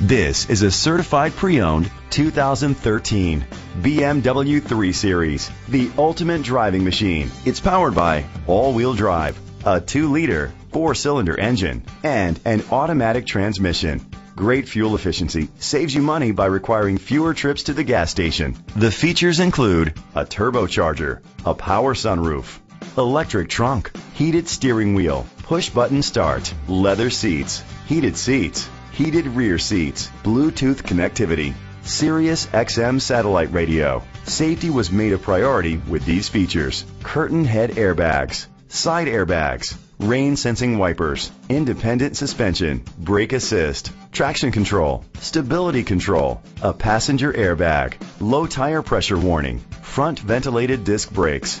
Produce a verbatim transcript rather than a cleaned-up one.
This is a certified pre-owned two thousand thirteen B M W three series, the ultimate driving machine. It's powered by all-wheel drive, a two liter four cylinder engine, and an automatic transmission. Great fuel efficiency saves you money by requiring fewer trips to the gas station. The features include a turbocharger, a power sunroof, electric trunk, heated steering wheel, push-button start, leather seats, heated seats, heated rear seats, Bluetooth connectivity, Sirius X M satellite radio. Safety was made a priority with these features: curtain head airbags, side airbags, rain sensing wipers, independent suspension, brake assist, traction control, stability control, a passenger airbag, low tire pressure warning, front ventilated disc brakes.